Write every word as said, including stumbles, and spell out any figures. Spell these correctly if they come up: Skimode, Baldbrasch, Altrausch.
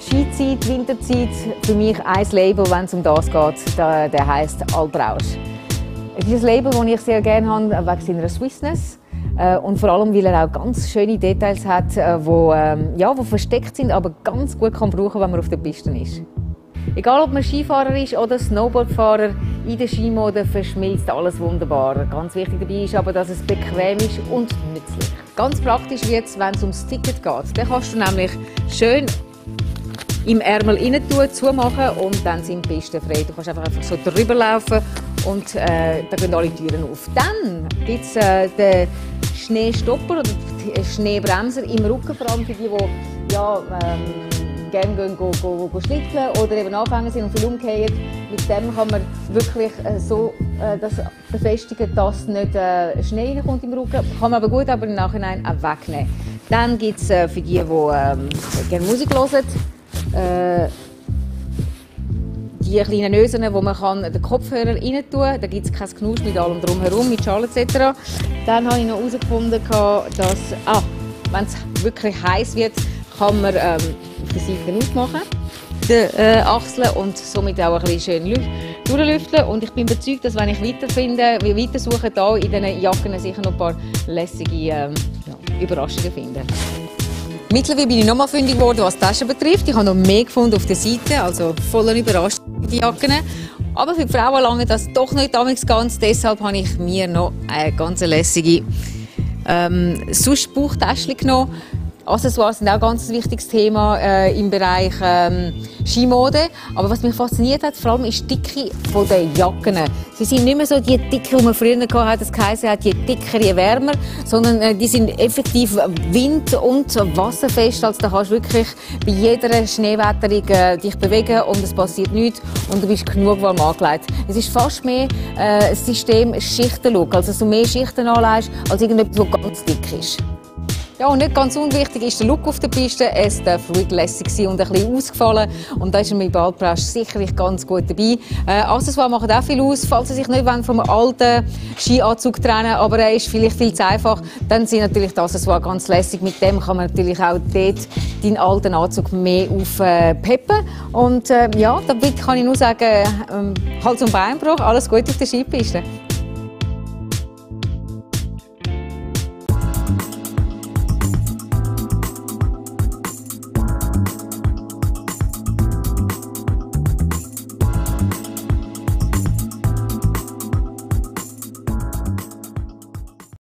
Skizeit, Winterzeit, für mich ein Label, wenn es um das geht, der, der heisst Altrausch. Es ist ein Label, das ich sehr gerne habe, wegen seiner Swissness. Und vor allem, weil er auch ganz schöne Details hat, die ja, wo versteckt sind, aber ganz gut kann brauchen, wenn man auf der Piste ist. Egal, ob man Skifahrer ist oder Snowboardfahrer, in der Skimode verschmilzt alles wunderbar. Ganz wichtig dabei ist aber, dass es bequem ist und nützlich. Ganz praktisch wird es, wenn es ums Ticket geht. Dann kannst du nämlich schön im Ärmel rein tun, zumachen und dann sind die Pisten frei. Du kannst einfach, einfach so drüber laufen und äh, da gehen alle Türen auf. Dann gibt es äh, den Schneestopper oder die Schneebremser im Rücken, vor allem für die, die ja, ähm, gerne gehen, go, go, go schlitteln oder eben anfangen sind und viel umkehren. Mit dem kann man wirklich äh, so äh, das befestigen, dass nicht äh, Schnee reinkommt im Rücken. Kann man aber gut, aber im Nachhinein auch wegnehmen. Dann gibt es äh, für die, die äh, gerne Musik hören, Äh, die kleinen Nösen, wo man kann den Kopfhörer rein tun kann. Da gibt es kein Knusch mit allem drumherum, mit Schalen et cetera. Dann habe ich noch herausgefunden, dass ah, wenn es wirklich heiß wird, kann man ähm, die Seiten aufmachen, die äh, Achseln und somit auch ein bisschen schön durchlüften. Und ich bin überzeugt, dass wenn ich weiterfinde, wir weitersuche, da in diesen Jacken sicher noch ein paar lässige ähm, Überraschungen finden. Mittlerweile bin ich nochmal fündig geworden, was die Taschen betrifft. Ich habe noch mehr gefunden auf der Seite, also voller Überraschung die Jacken. Aber für die Frauen lange das doch nicht damals ganz. Deshalb habe ich mir noch eine ganz lässige ähm, Suschbauchtäschchen genommen. Accessoires sind auch ein ganz wichtiges Thema äh, im Bereich ähm, Skimode. Aber was mich fasziniert hat, vor allem ist die Dicke der Jacken. Sie sind nicht mehr so die Dicke, die man früher hatte, das geheißen hat, je dicker, je wärmer, sondern äh, die sind effektiv wind- und wasserfest. Also da kannst du wirklich bei jeder Schneewetterung äh, dich bewegen und es passiert nichts und du bist genug warm angelegt. Es ist fast mehr äh, ein System Schichten-Look, also dass du mehr Schichten anlegst, als irgendetwas, das ganz dick ist. Ja, und nicht ganz unwichtig ist der Look auf der Piste. Es darf ruhig lässig sein und ein bisschen ausgefallen. Und da ist er mit Baldbrasch sicherlich ganz gut dabei. Äh, Accessoires machen auch viel aus, falls Sie sich nicht vom alten Skianzug trennen wollen, aber er ist vielleicht viel zu einfach, dann sind natürlich die Accessoires ganz lässig. Mit dem kann man natürlich auch dort deinen alten Anzug mehr aufpeppen. Und äh, ja, damit kann ich nur sagen, äh, Hals- und Beinbruch, alles gut auf der Skipiste.